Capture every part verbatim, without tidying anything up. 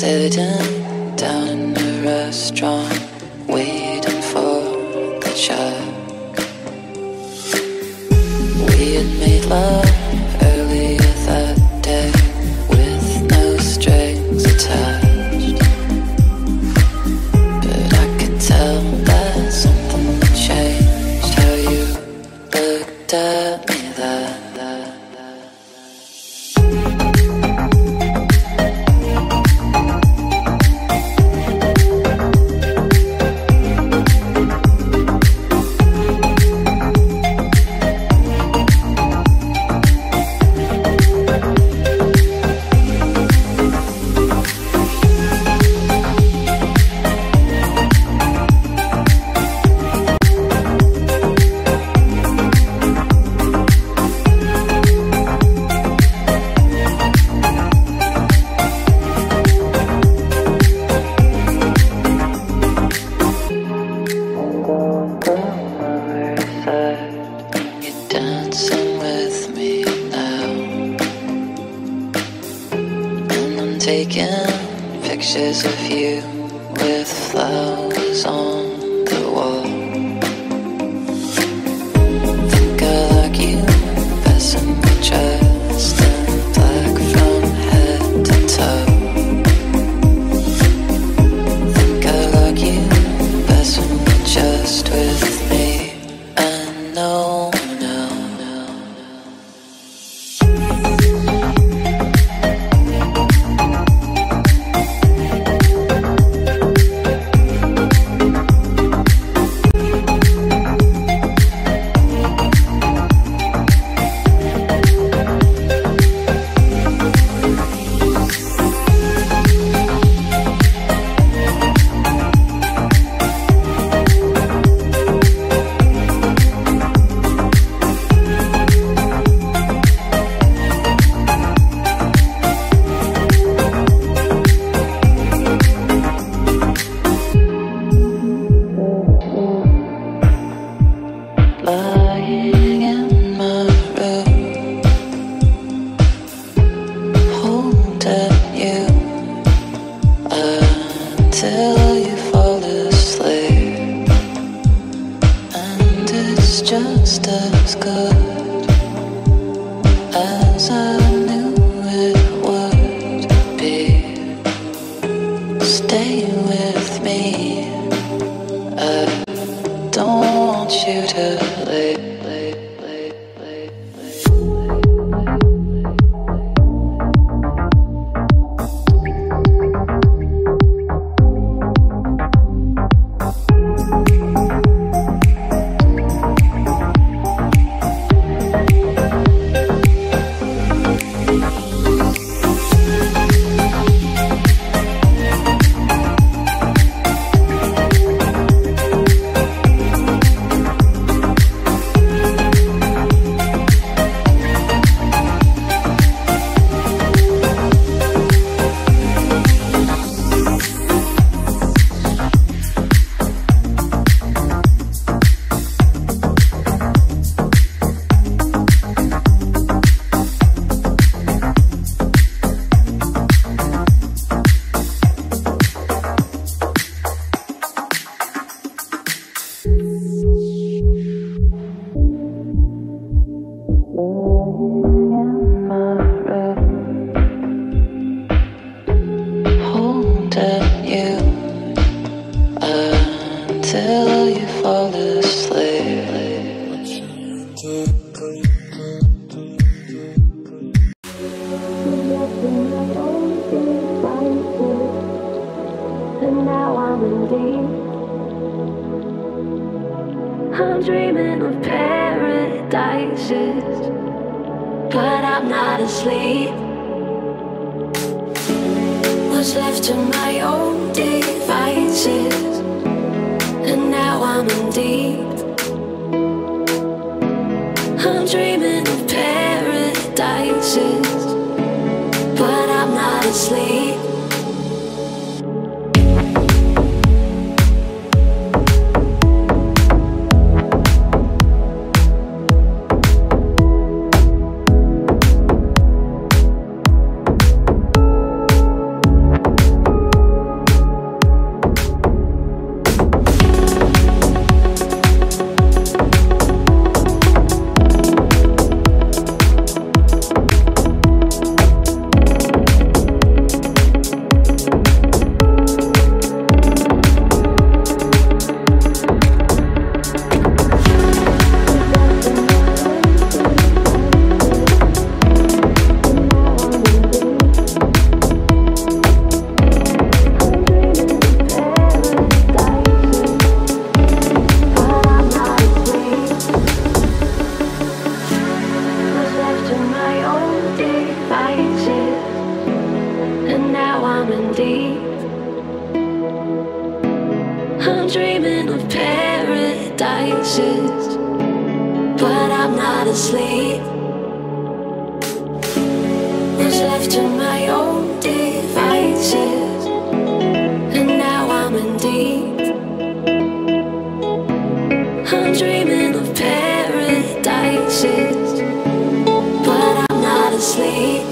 sitting down in a restaurant, waiting for the check. We had made love earlier that day, with no strings attached, but I could tell that something changed. How you looked at me then. Taking pictures of you with flowers on the wall. Think I like you best in the dress, in black from head to toe. Think I like you best when you're just with me and no one else. Lying in my room, holding you until you fall asleep, and it's just as good as I knew it would be. Stay with me, I don't want you to leave. Till you fall asleep. And now I'm in deep. I'm dreaming of paradises, but I'm not asleep. Was left to my own devices, and now I'm in deep. I'm dreaming of paradises, but I'm not asleep. and deep. I'm dreaming of paradises, but I'm not asleep. Was left to my own devices, and now I'm in deep. I'm dreaming of paradises, but I'm not asleep.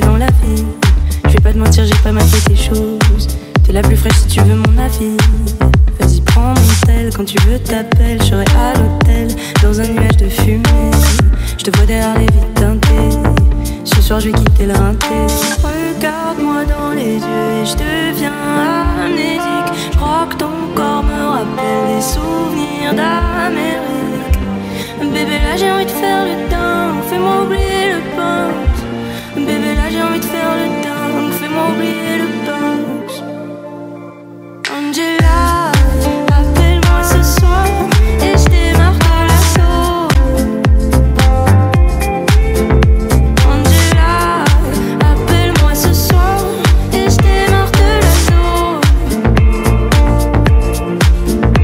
Dans la vie, je vais pas te mentir, j'ai pas maté tes choses. T'es la plus fraîche si tu veux mon avis. Vas-y, prends mon tel, quand tu veux t'appelles. Je serai à l'hôtel, dans un nuage de fumée. Je te vois derrière les vitres teintées. Ce soir, je vais quitter le rinté. Regarde-moi dans les yeux et je deviens amnésique. Je crois que ton corps me rappelle des souvenirs d'Amérique. Bébé, là j'ai envie de faire le temps. Fais-moi oublier le pain. Bébé, là j'ai envie de faire le dingue, fais-moi oublier le punch. Angela, appelle-moi ce soir et je démarre par l'assaut. Angela, appelle-moi ce soir et je démarre de l'assaut.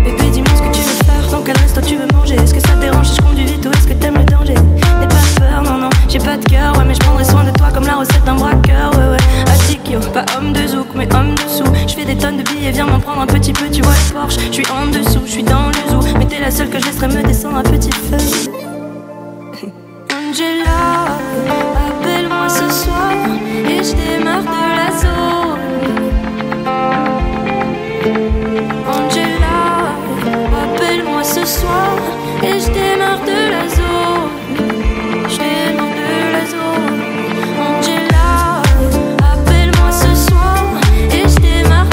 Bébé, dis-moi ce que tu veux faire, dans quel resto tu veux manger. Est-ce que ça te dérange si je conduis vite ou est-ce que t'aimes le danger? N'aie pas peur, non, non, j'ai pas de cœur, ouais, mais je prendrai soin de toi comme la recette d'un braqueur, ouais, ouais. Atikyo, pas homme de zouk, mais homme de sous. Je fais des tonnes de billets, viens m'en prendre un petit peu, tu vois le Porsche. Je suis en dessous, je suis dans le zoo, mais t'es la seule que je laisserai me descendre à petit feu. Angela, appelle-moi ce soir et je démarre de la zone. Angela, appelle-moi ce soir et je démarre de la zone. Je démarre de la zone. Angela, appelle-moi ce soir et je démarre de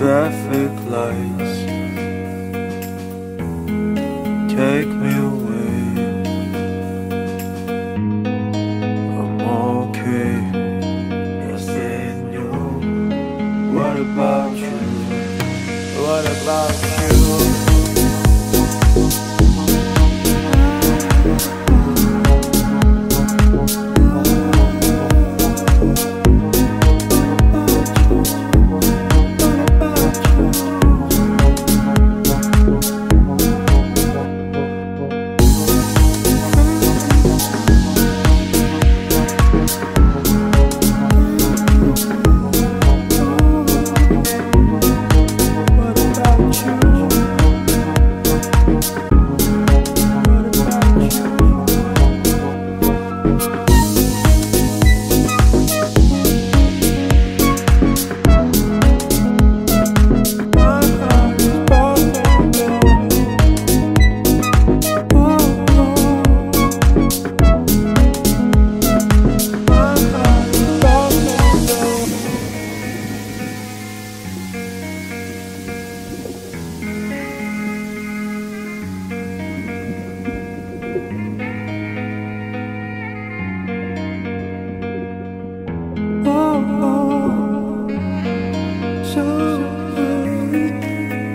traffic lights take me away. I'm okay, I said no. What about you? What about you?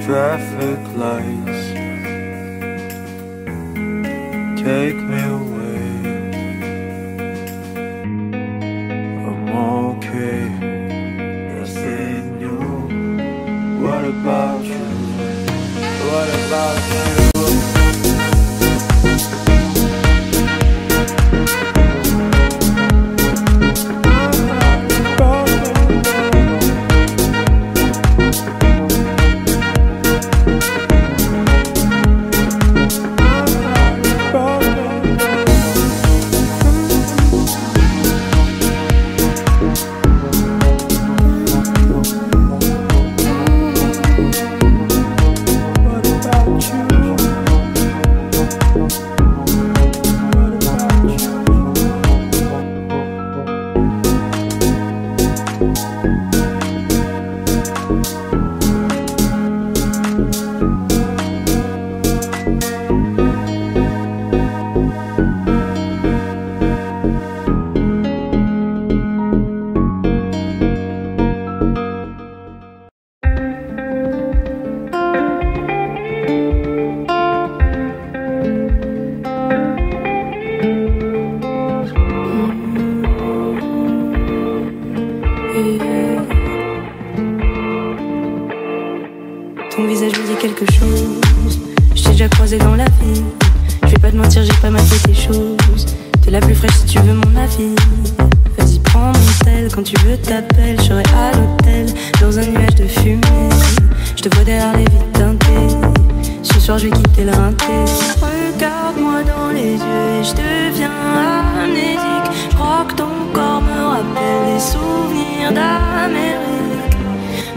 Traffic lights take me away. I'm okay, I said no. What about you? What about you? Ton visage me dit quelque chose. Je t'ai déjà croisé dans la vie. Je vais pas te mentir, j'ai pas mal fait tes choses. T'es la plus fraîche si tu veux mon avis. Vas-y, prends mon tel, quand tu veux t'appelles. Je serai à l'hôtel, dans un nuage de fumée. Je te vois derrière les vitres teintées. Ce soir je vais quitter le rinté. Regarde-moi dans les yeux et je deviens amnésique. Je crois que ton corps me rappelle les souvenirs d'Amérique.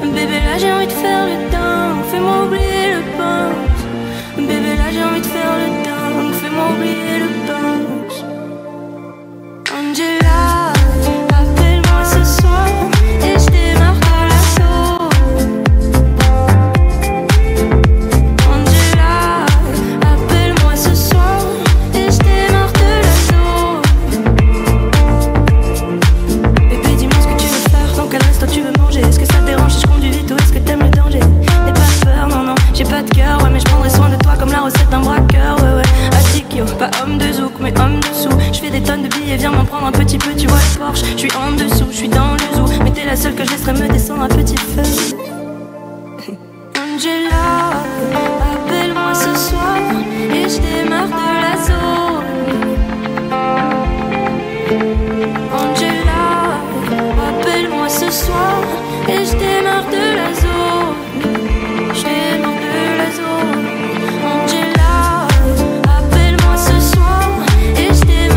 Bébé, là j'ai envie de faire le dingue, fais-moi oublier le pain. Bébé, là j'ai envie de faire le dingue, fais-moi oublier le pain. Angela, appelle-moi ce soir et je démarre par la sauce. Angela, appelle-moi ce soir et je démarre de la sauce. Bébé, dis-moi ce que tu veux faire, dans quel restaurant tu veux manger. Est-ce que ça te dérange si je conduis vite ou est-ce que t'aimes le danger? N'aie pas peur, non, non, j'ai pas de cœur, ouais, mais je prendrai soin de toi comme la recette d'un braqueur, ouais, ouais. Atikyo, pas homme de zouk, mais homme dessous. Je fais des tonnes de billets, viens m'en prendre un petit peu, tu vois le Porsche. Je suis en dessous, je suis dans le zoo, mais t'es la seule que je laisserai me descendre à petit feu. Angela, appelle-moi ce soir et je démarre de la zone. Angela, appelle-moi ce soir et je démarre de la zone. Je démarre de la zone. Angela, appelle-moi ce soir et je démarre de la zone.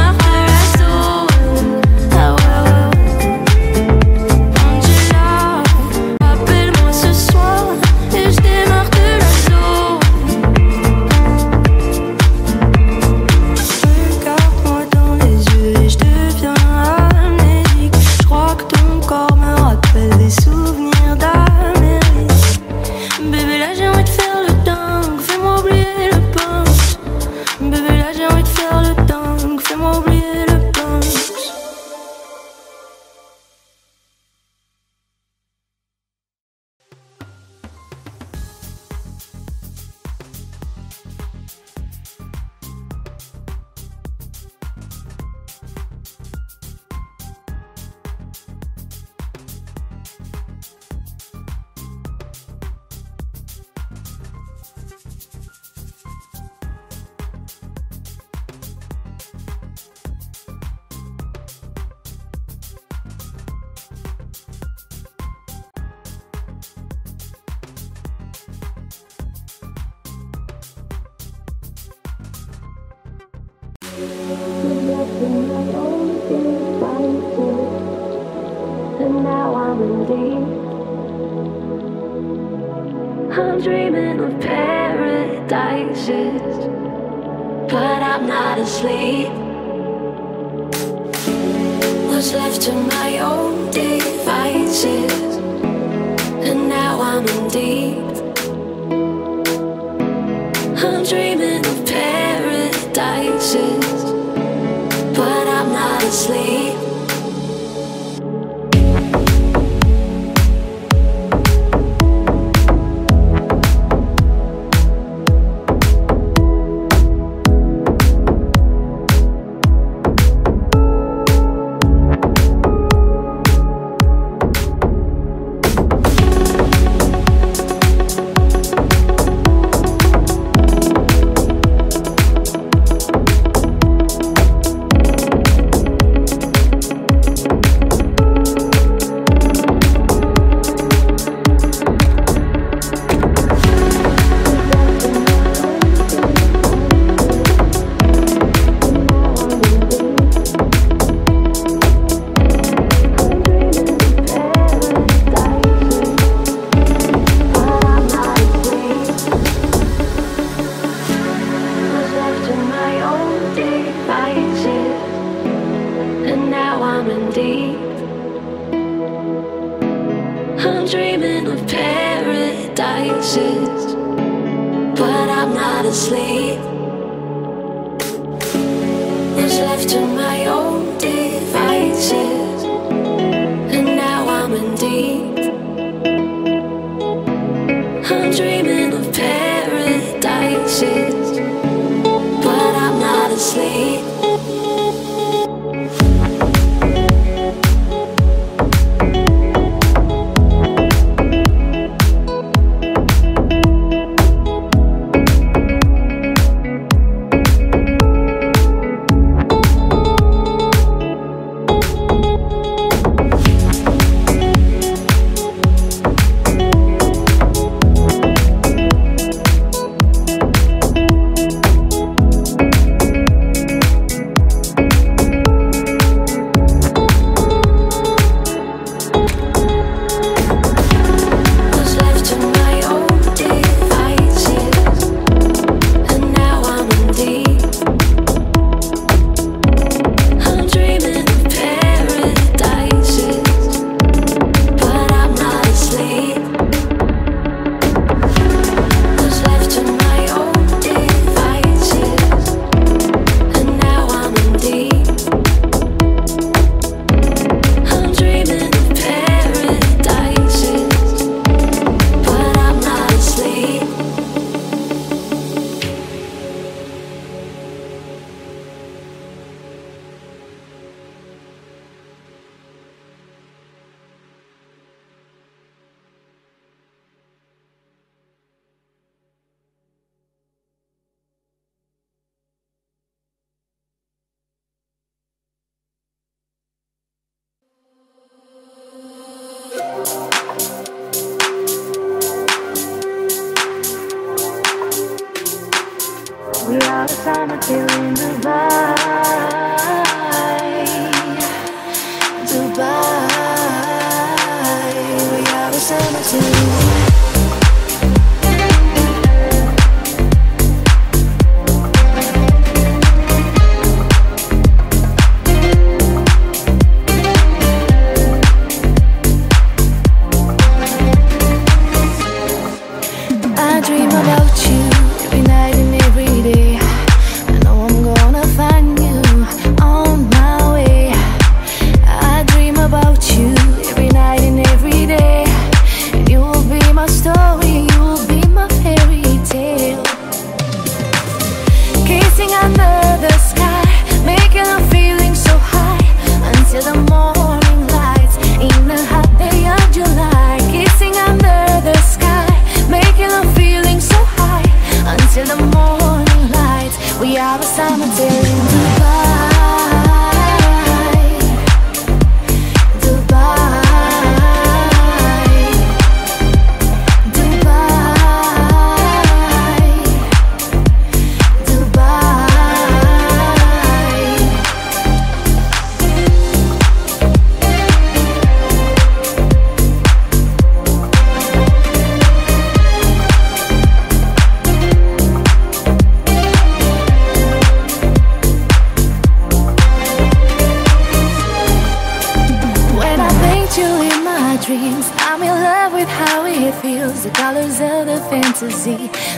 dreams. I'm in love with how it feels. The colors of the fantasy,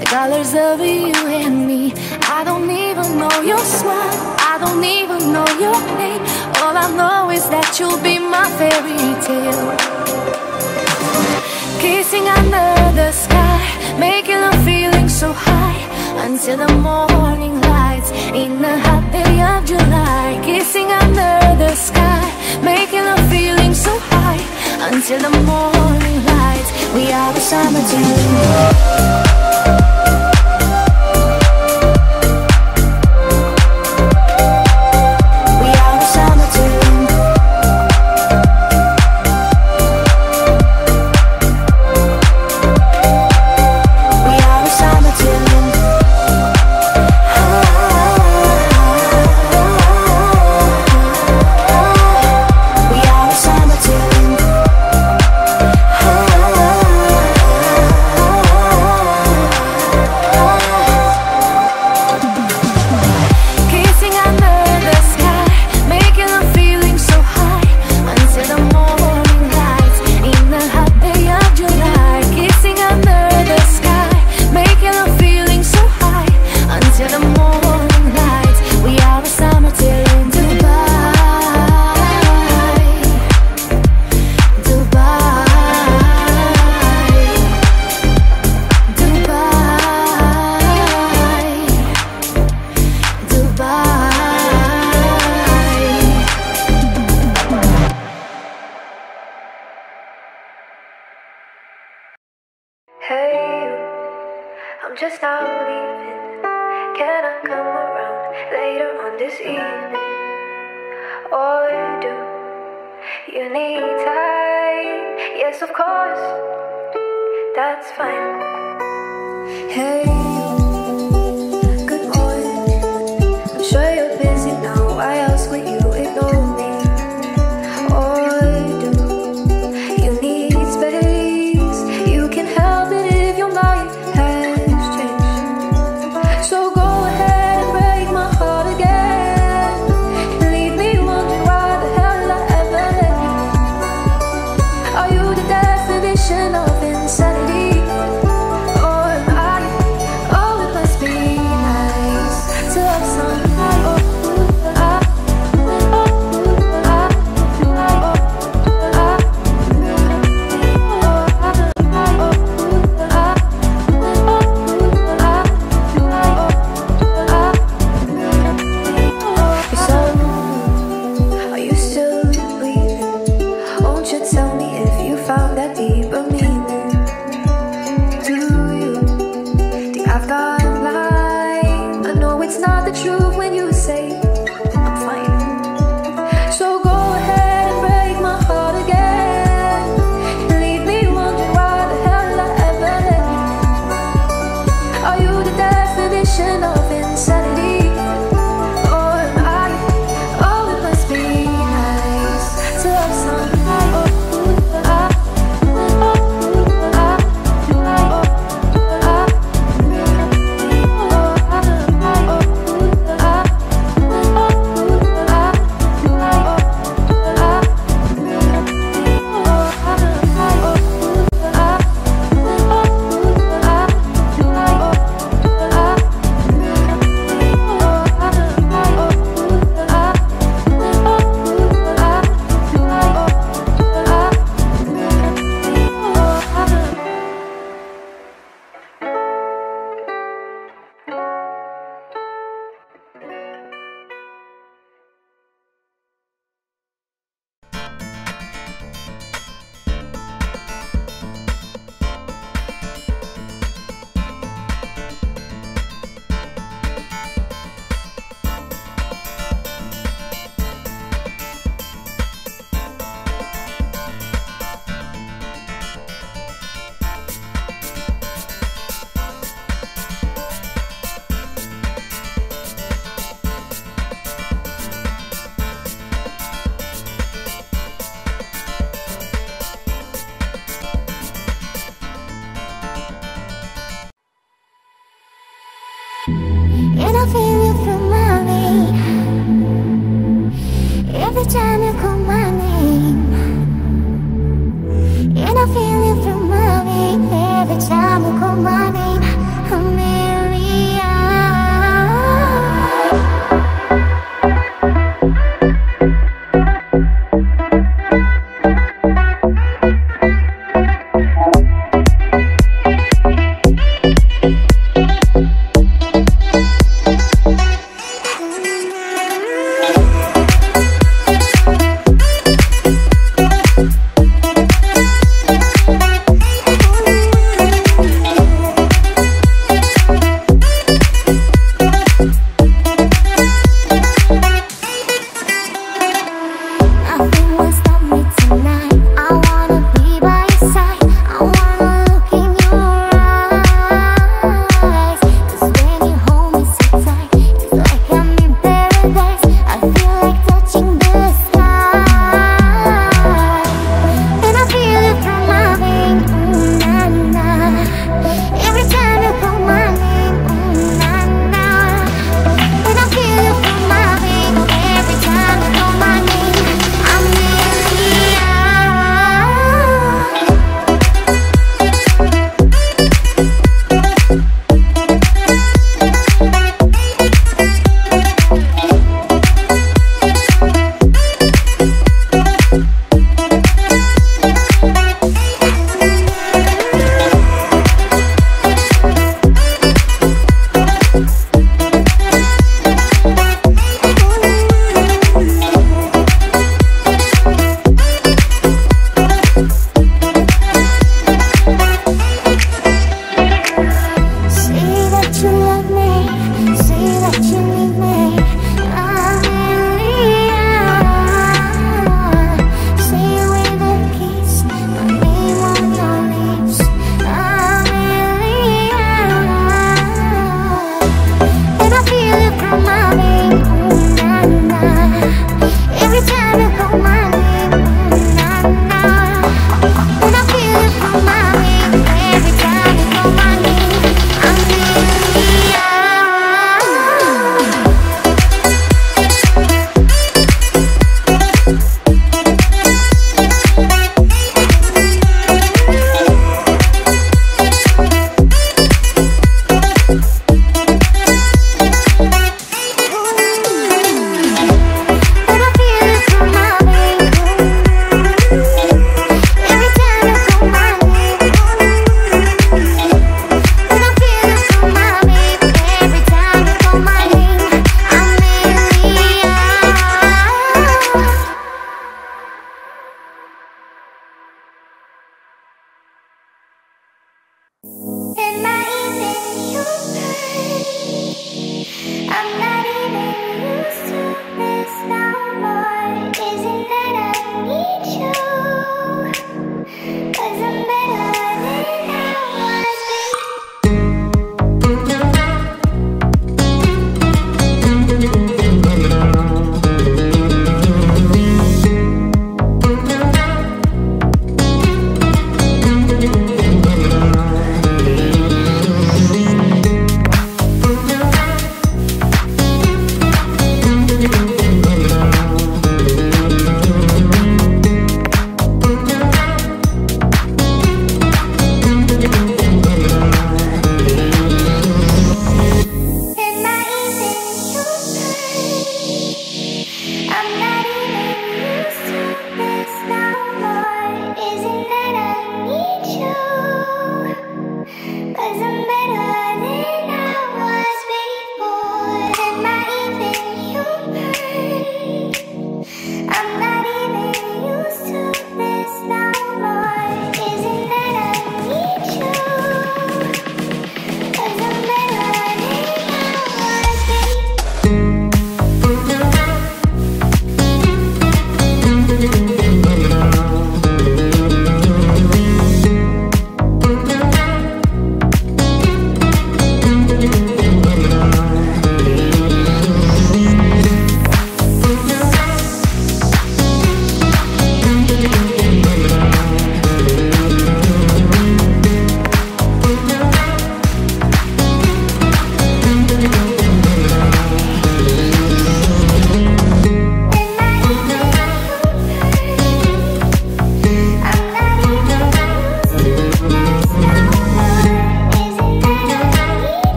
the colors of you and me. I don't even know your smile, I don't even know your name. All I know is that you'll be my fairy tale. Kissing under the sky, making a feeling so high, until the morning lights in the hot day of July. Kissing under the sky, making a feeling so high, until the morning lights. We are the summer dew. Oh,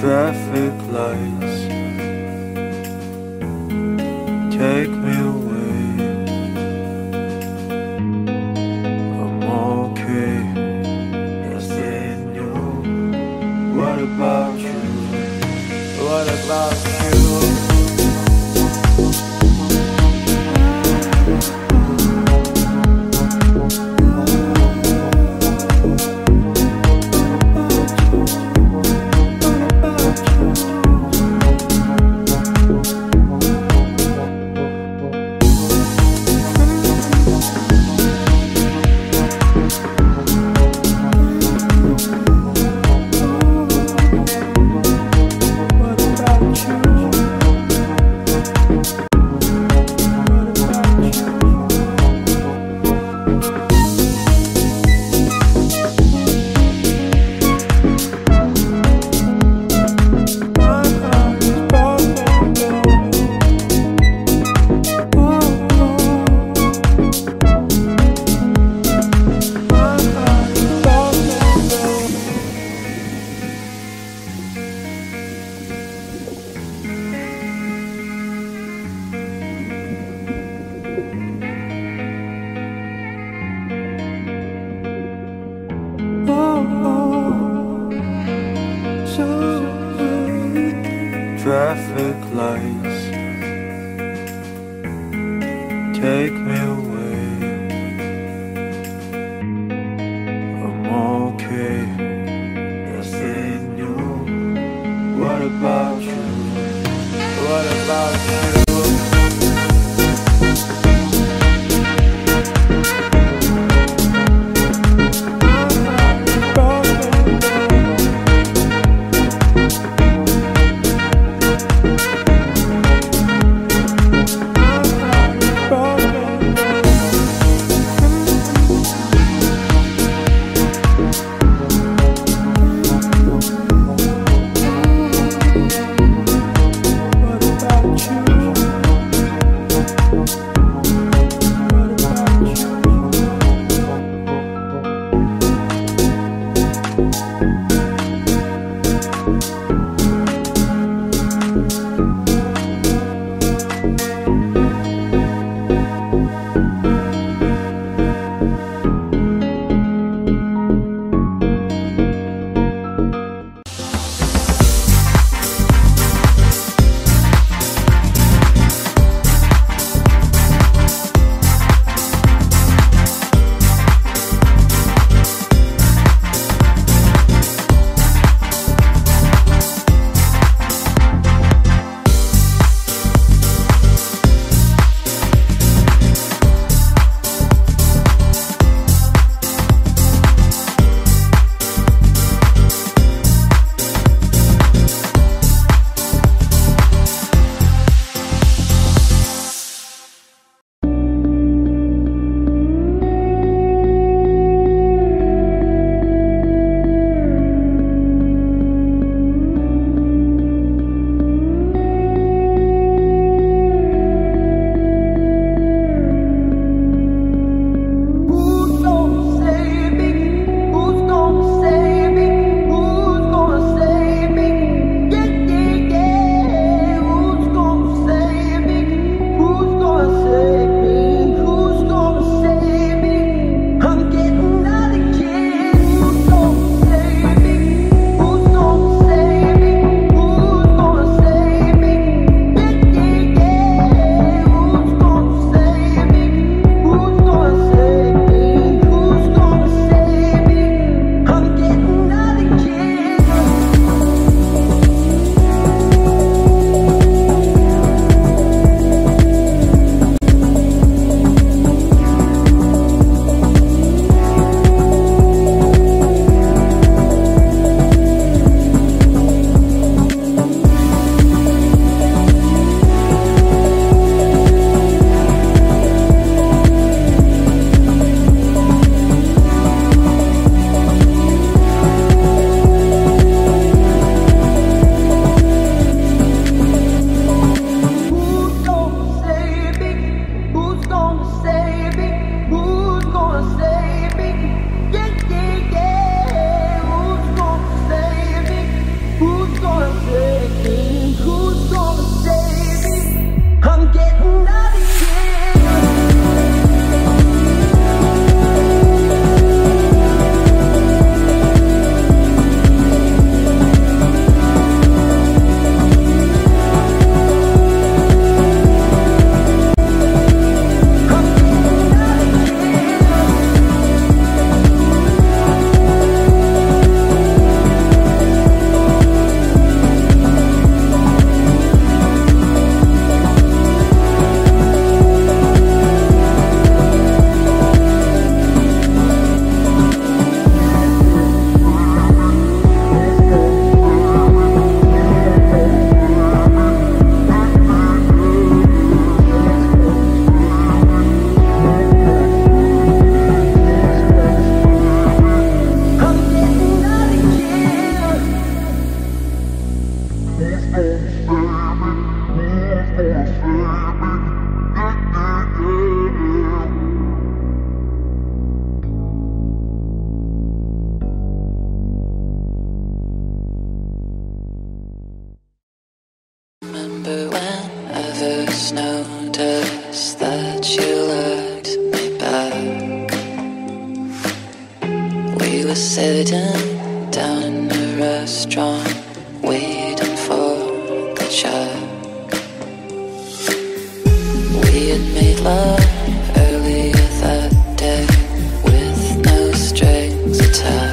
traffic lights take me away. I'm okay, yes and no. What about you? What about you? Traffic lights take me away. I'm okay, yes and no. What about you? What about you? Bye. remember when others noticed that you looked me back. We were sitting down in a restaurant waiting for the check. We had made love earlier that day with no strings attached.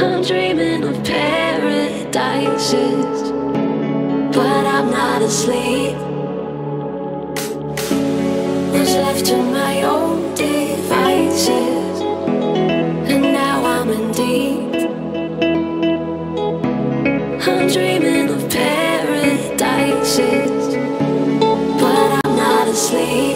I'm dreaming of paradises, but I'm not asleep. Was left to my own devices, and now I'm in deep. I'm dreaming of paradises, but I'm not asleep.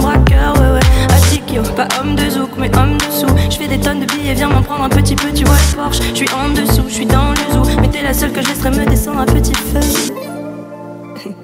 Martin.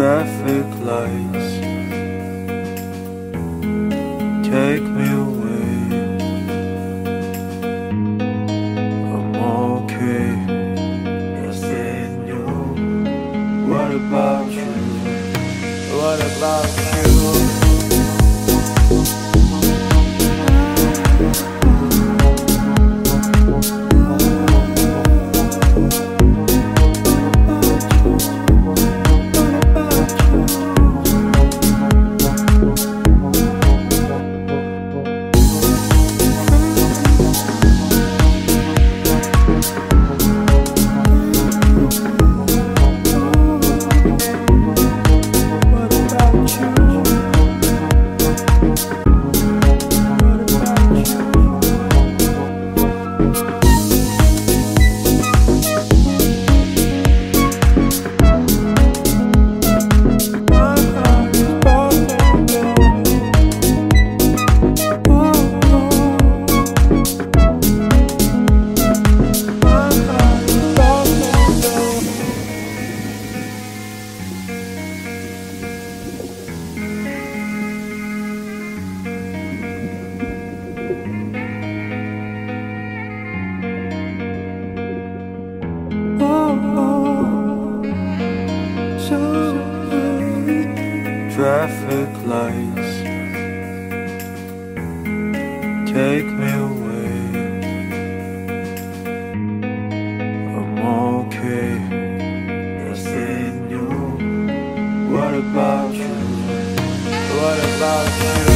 traffic lights take me away. I'm okay. Is it you? What about you? What about you? Traffic lights take me away. I'm okay. Is it you? What about you? What about you?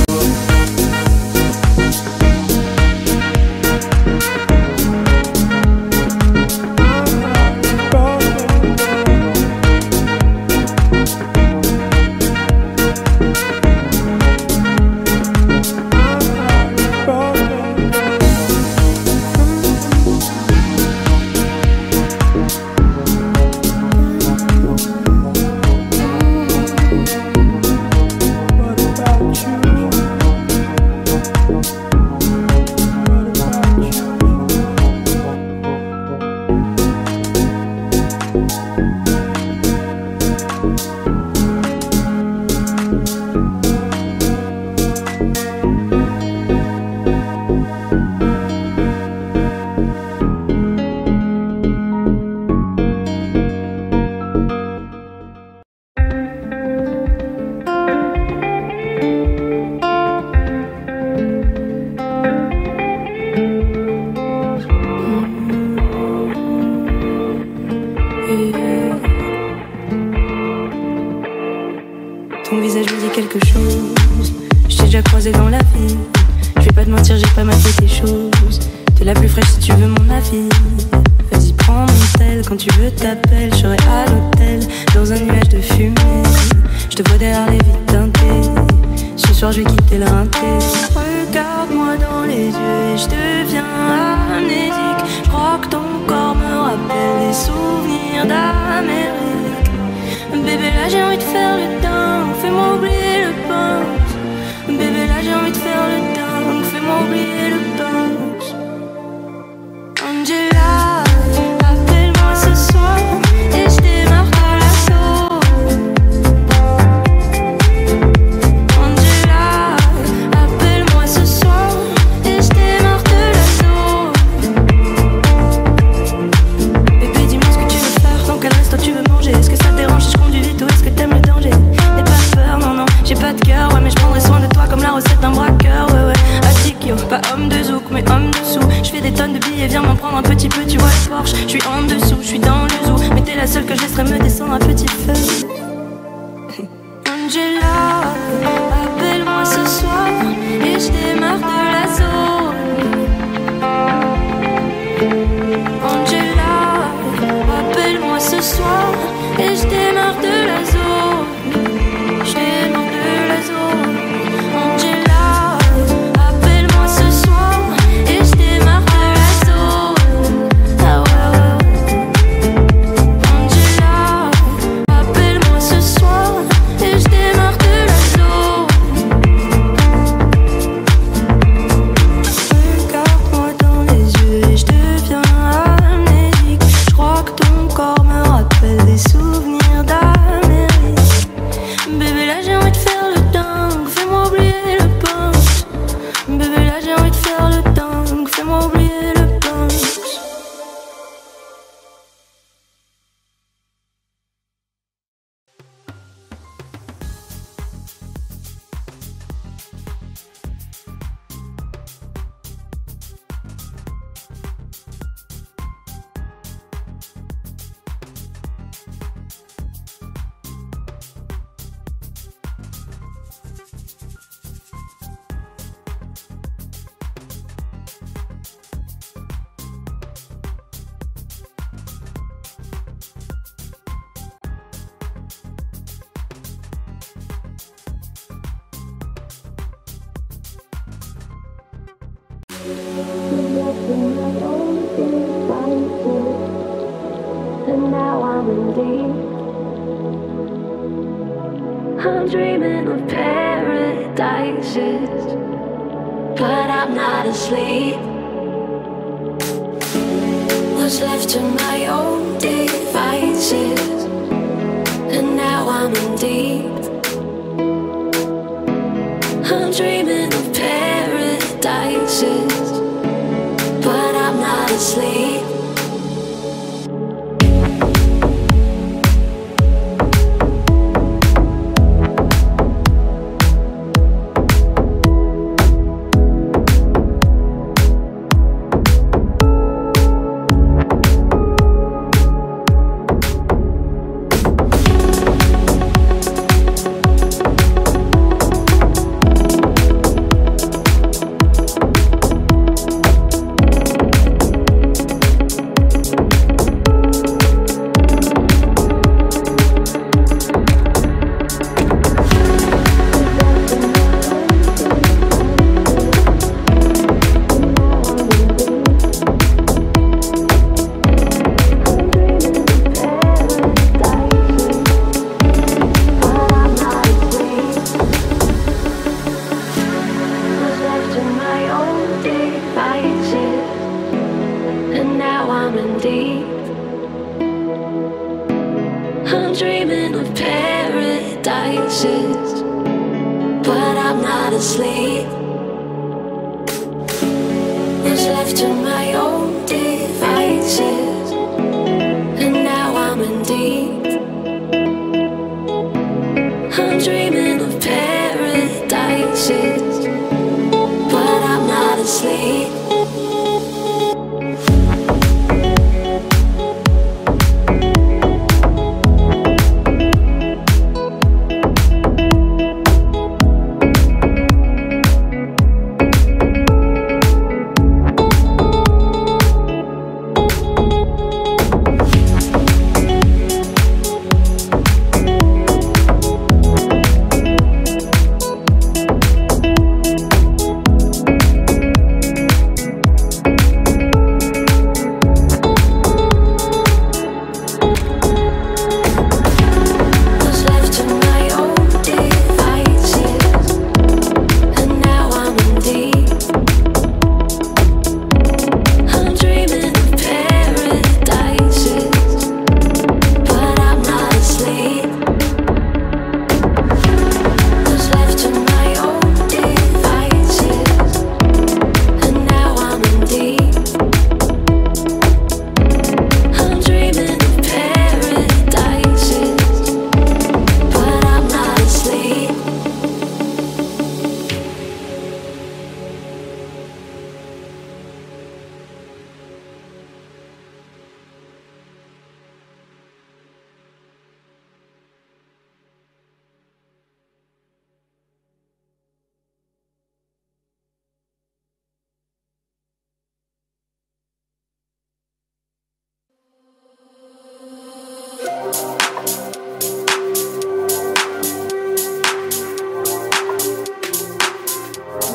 Ton visage me dit quelque chose. Je t'ai déjà croisé dans la vie. Je vais pas te mentir, j'ai pas maté tes choses. T'es la plus fraîche si tu veux mon avis. Vas-y, prends mon tel, quand tu veux t'appelles. Je serai à l'hôtel, dans un nuage de fumée. Je te vois derrière les vitres teintées. Ce soir, je vais quitter le rinté. Regarde-moi dans les yeux et je deviens amnésique. Je crois que ton corps me rappelle les souvenirs d'Amérique. Bébé, là j'ai envie de faire le temps. Fais-moi oublier le punch. Bébé, là j'ai envie de faire le dingue. Fais-moi oublier le punch. Angela, appelle-moi ce soir et je démarre dans l'assaut. Angela, appelle-moi ce soir et je démarre de l'assaut. Bébé, dis-moi ce que tu veux faire, dans quel resto tu veux manger. Est-ce que ça te dérange si je conduis vite ou est-ce que t'aimes le danger? J'ai pas de cœur, ouais, mais je prendrai soin de toi comme la recette d'un braqueur, ouais, ouais. Atikyo, pas homme de zouk, mais homme dessous. Je fais des tonnes de billets, viens m'en prendre un petit peu, tu vois le Porsche. Je suis en dessous, je suis dans le zoo, mais t'es la seule que je laisserai me descendre à petit feu. Angela, appelle-moi ce soir et je démarre de la zone. Angela, appelle-moi ce soir et je démarre de la zone. I'm dreaming of paradises, but I'm not asleep. Was left to my own devices, and now I'm in deep. I'm dreaming of paradises, but I'm not asleep. I'm dreaming of paradises, but I'm not asleep. Was left to my own devices, and now I'm in deep. I'm dreaming of paradises, but I'm not asleep.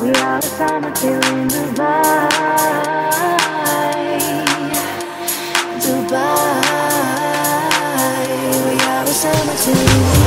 We are the summer feeling Dubai, Dubai. We are the summer feeling.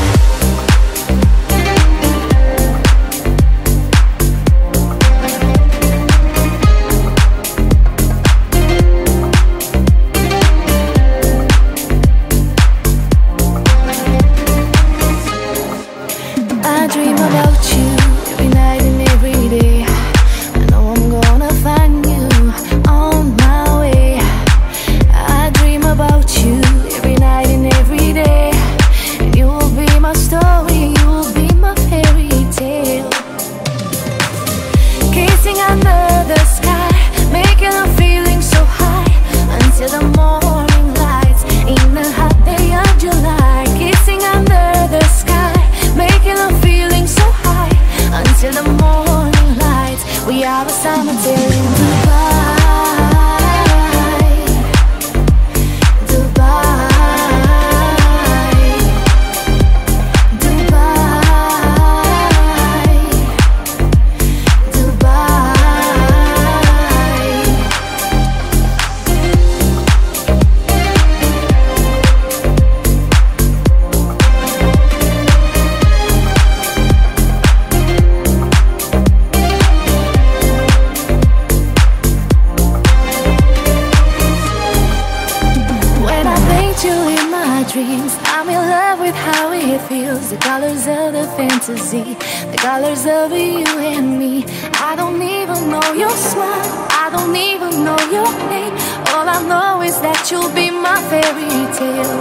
fantasy, the colors of you and me. I don't even know your smile, I don't even know your name. All I know is that you'll be my fairy tale.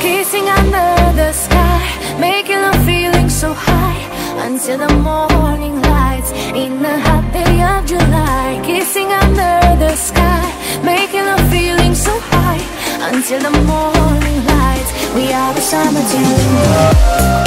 Kissing under the sky, making a feeling so high, until the morning lights in the hot day of July. Kissing under the sky, making a feeling so high, until the morning lights. We are the summer dew.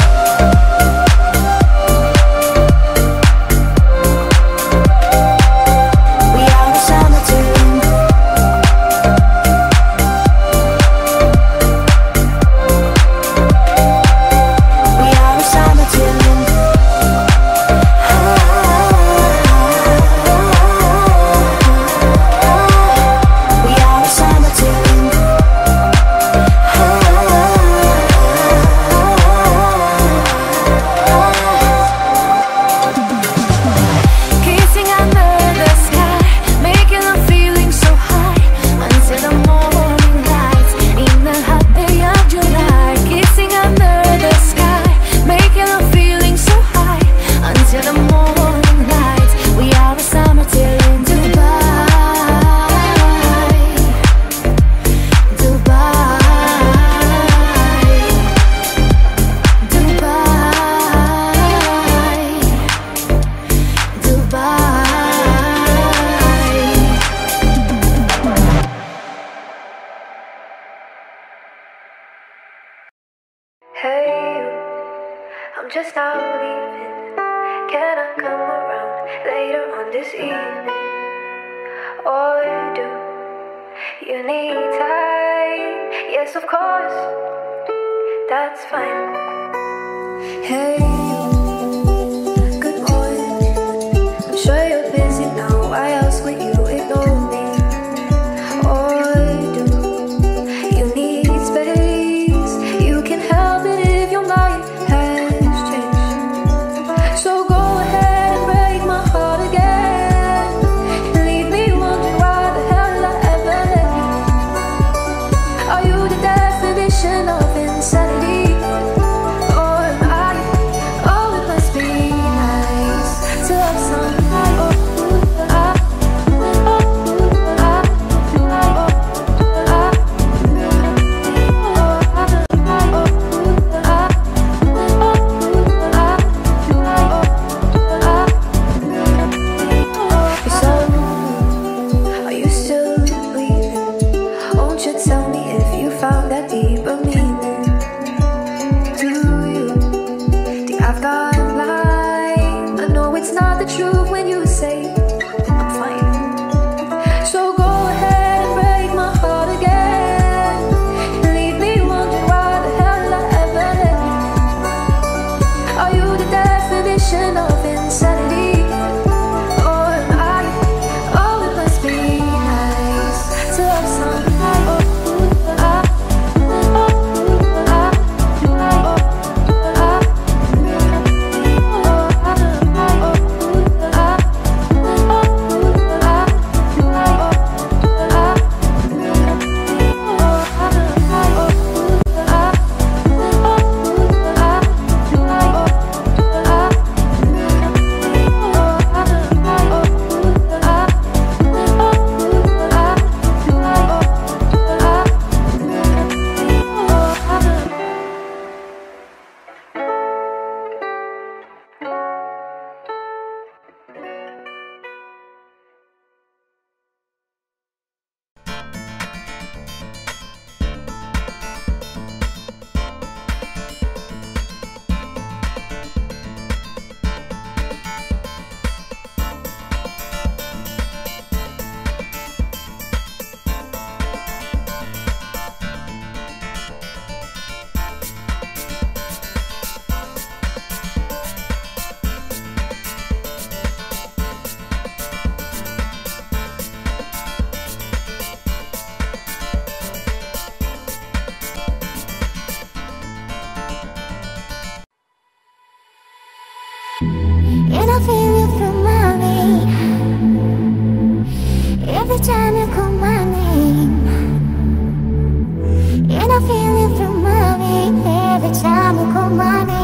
Every time you call my name,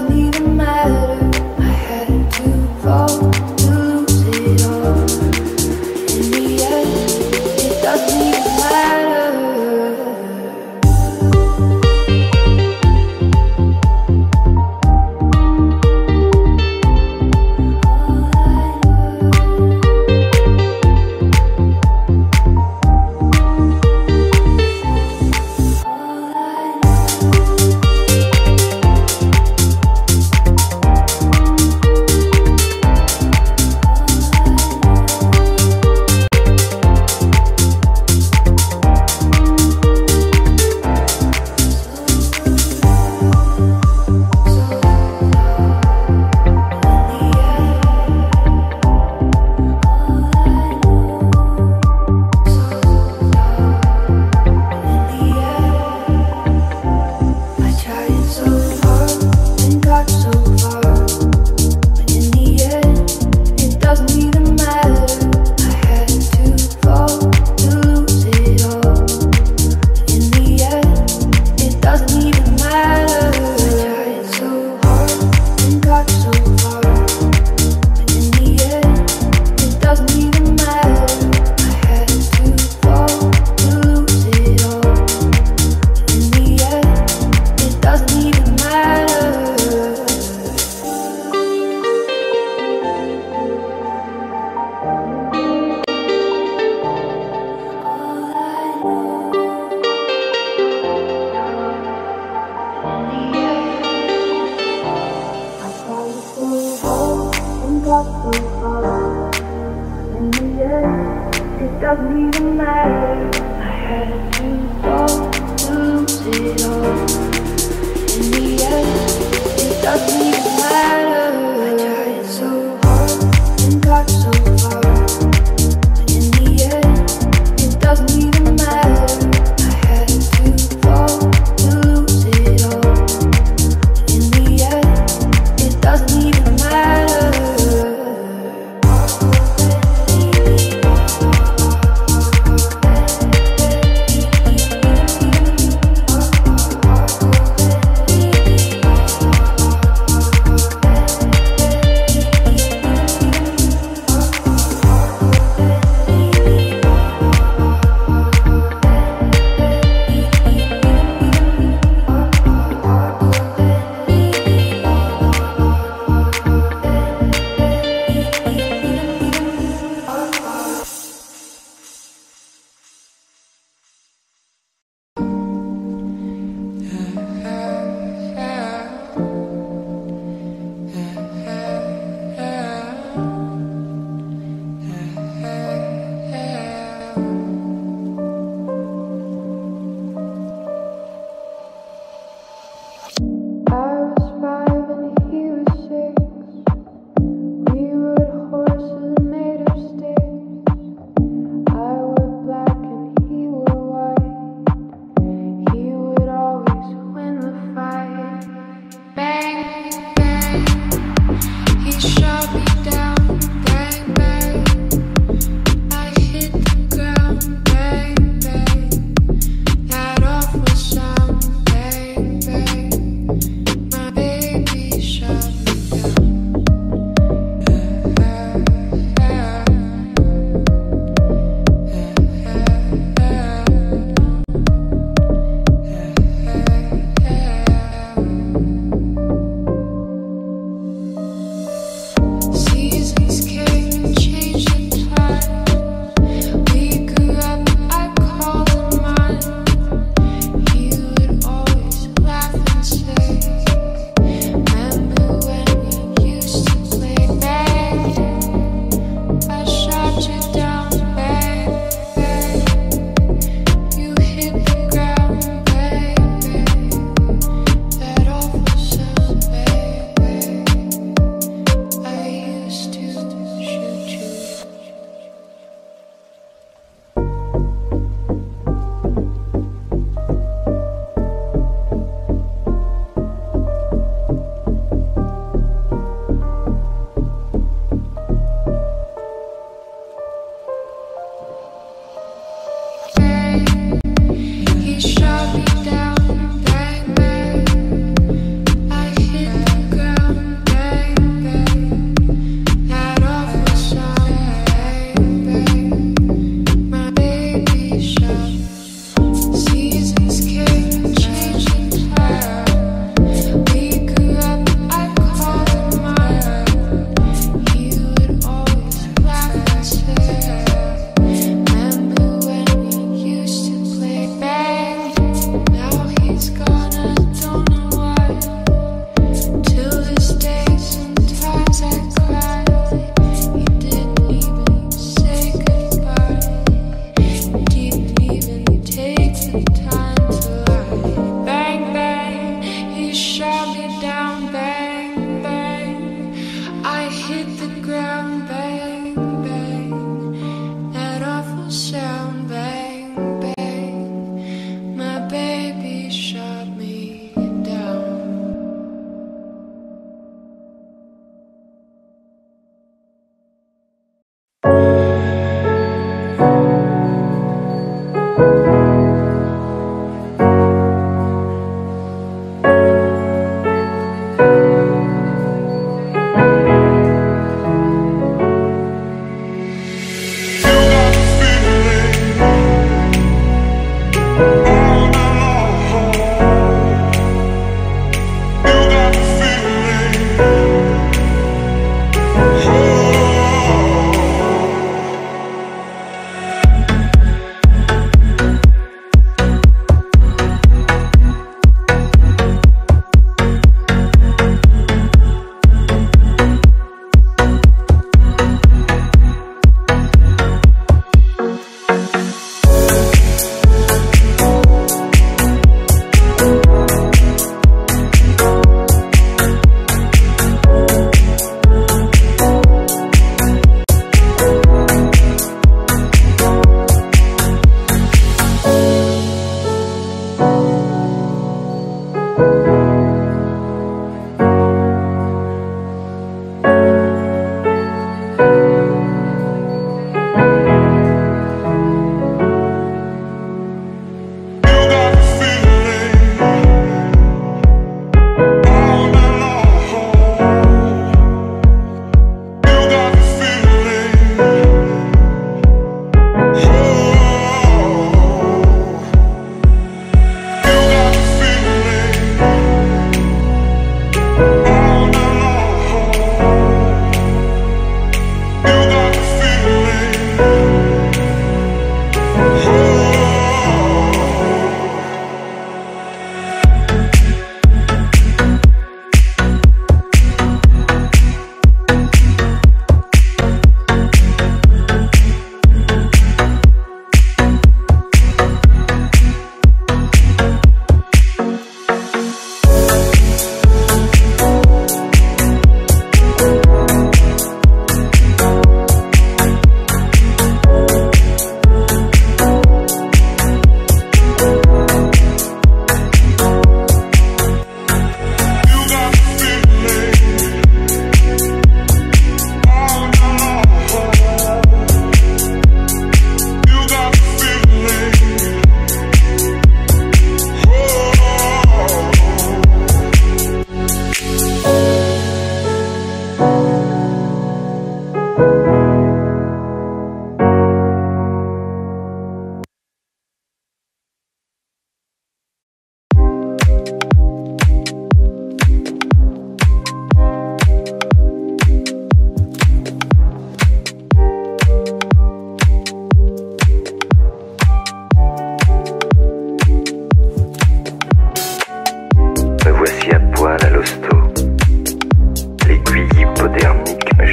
doesn't even matter. I had to fall to lose it all. In the end, it doesn't even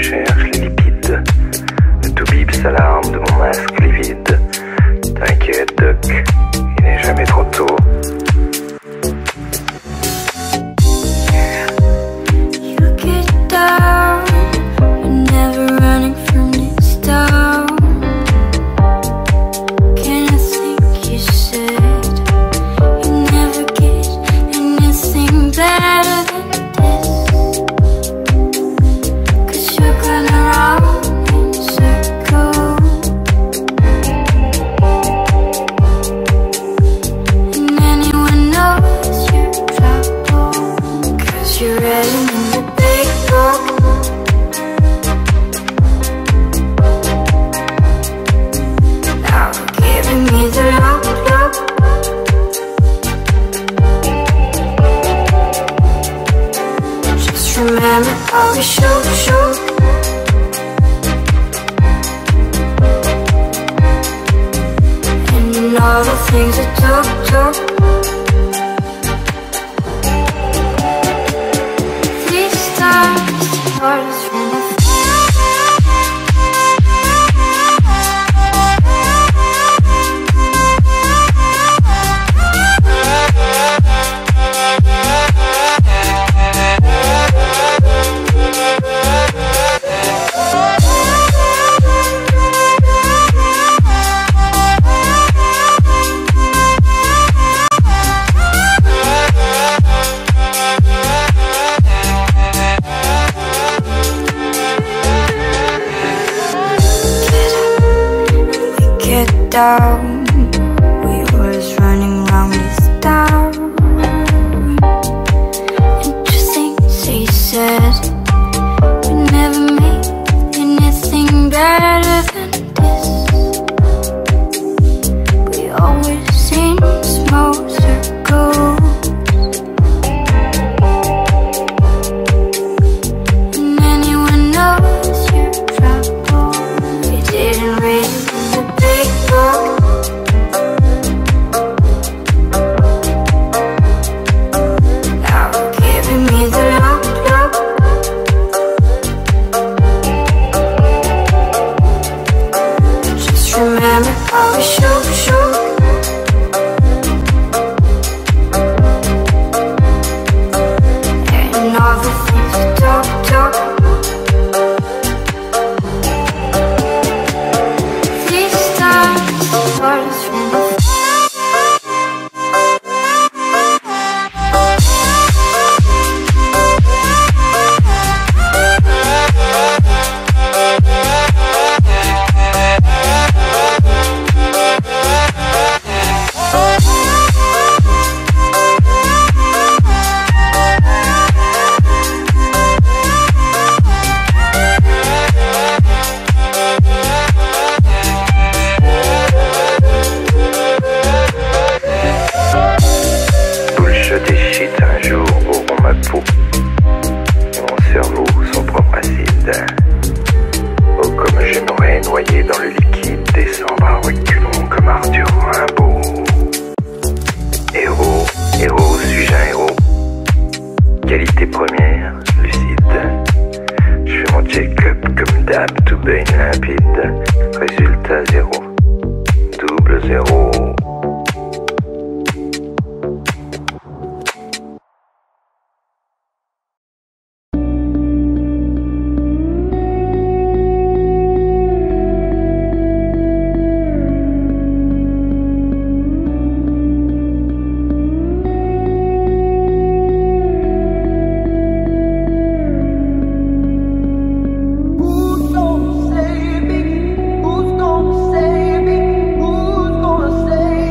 cherche les lipides. Le tout bip s'alarme de mon masque livide. T'inquiète, Doc, il n'est jamais trop tôt. Say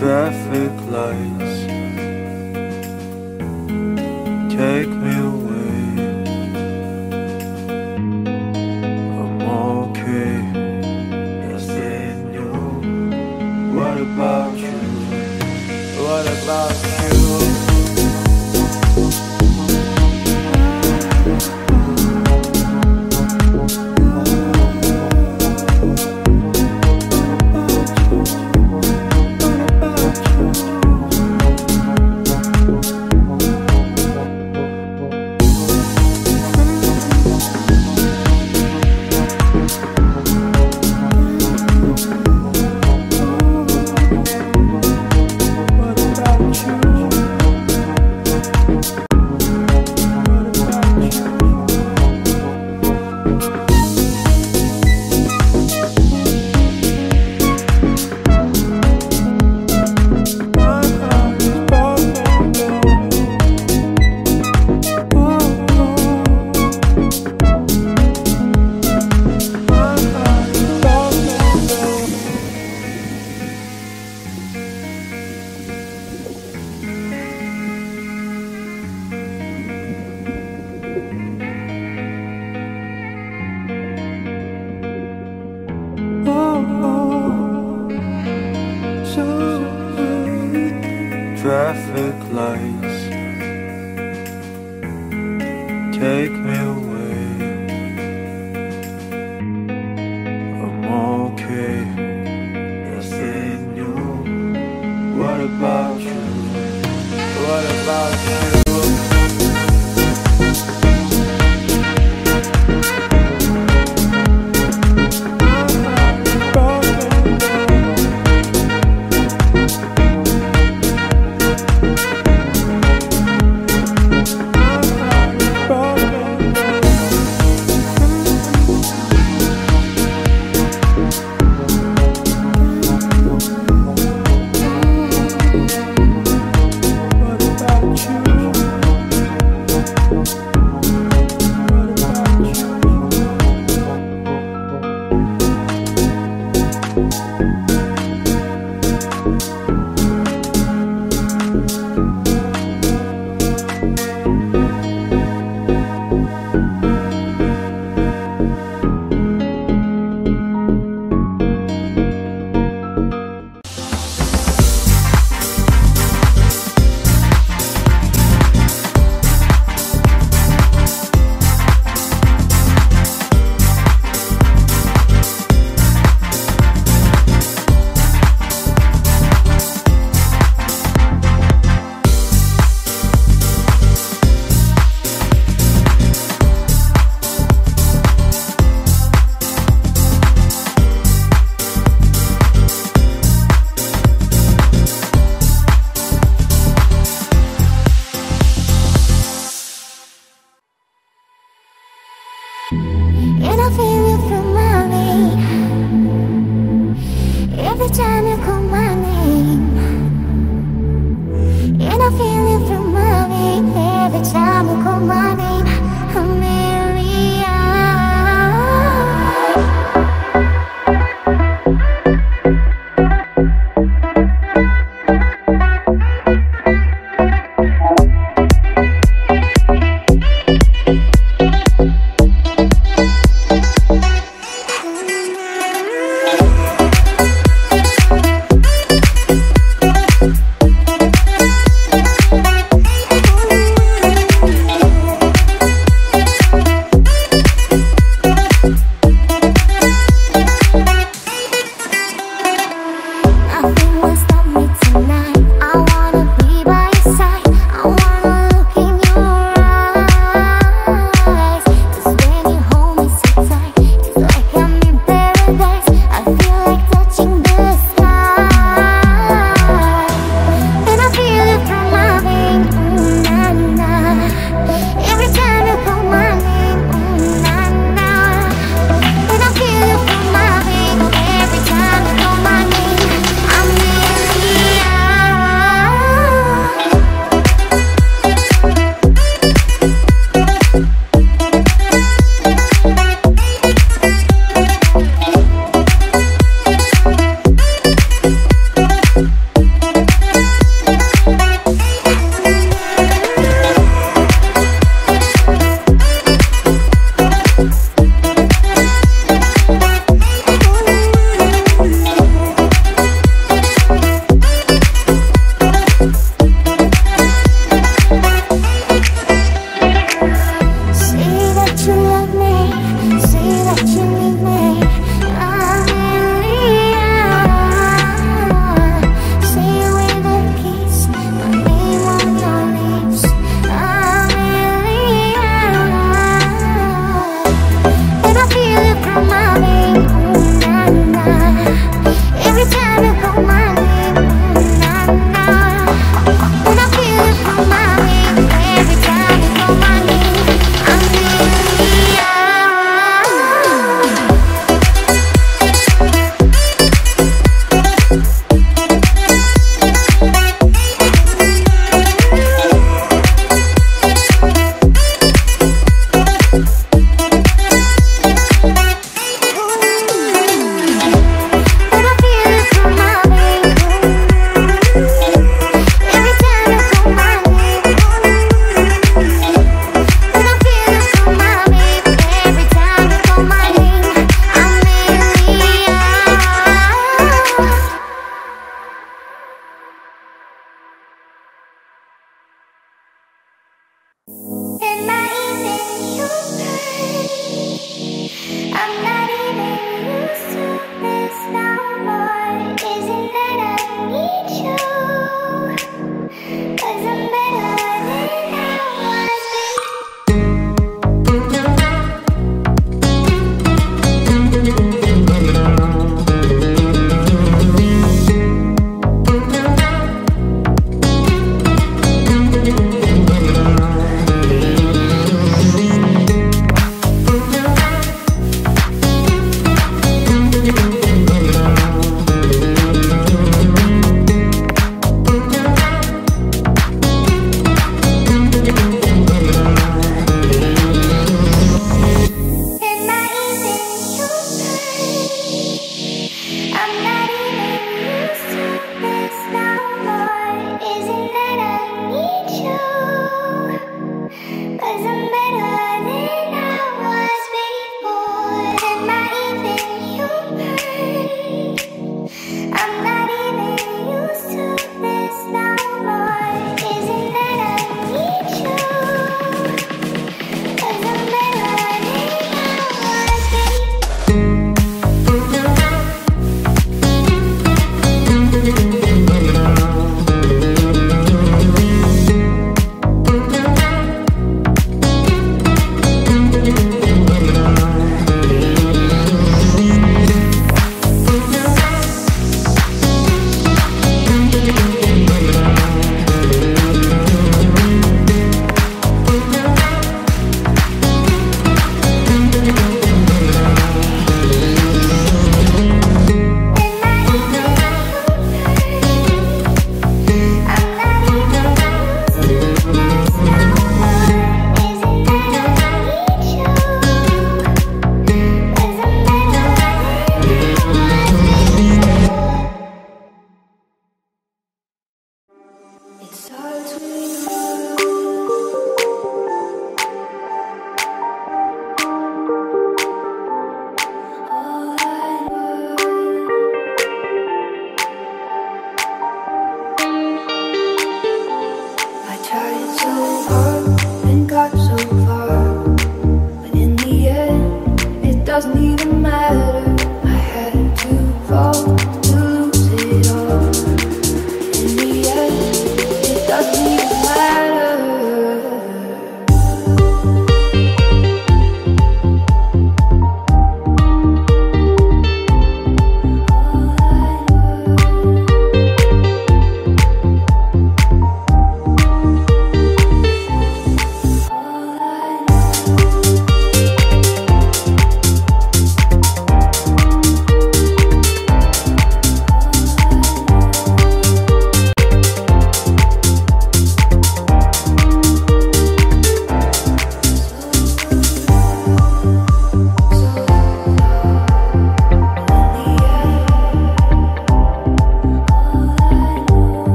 traffic lights take me away. I'm okay, yes they know. What about you? What about you? Traffic lights take me away. I'm okay, yes they know. What about you? What about you? And I feel you through my veins every time you call my name. And I feel you through my veins every time you call my name.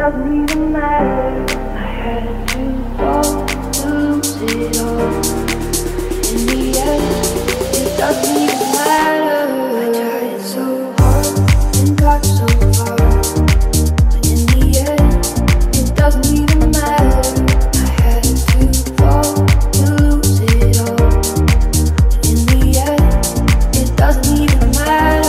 doesn't even matter. I had to fall to lose it all. In the end, it doesn't even matter. I tried so hard and got so far, but in the end, it doesn't even matter. I had to fall to lose it all. In the end, it doesn't even matter.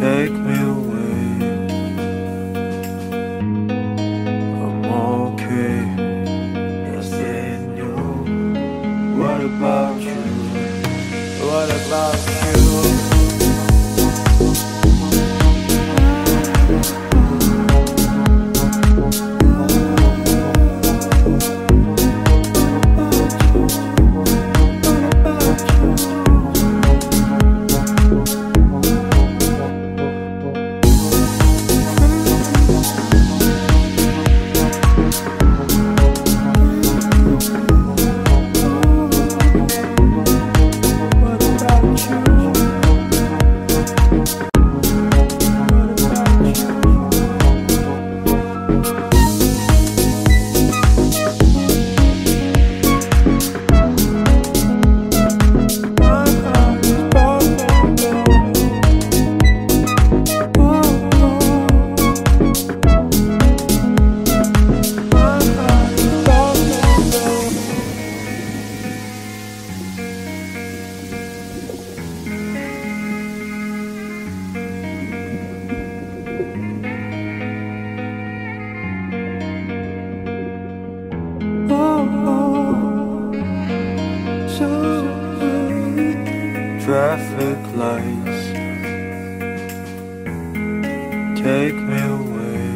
take me away. I'm okay. I said no. What about you? What about you? Traffic lights take me away.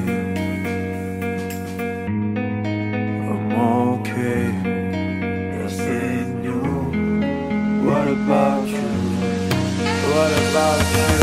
I'm okay. I said no. What about you? What about you?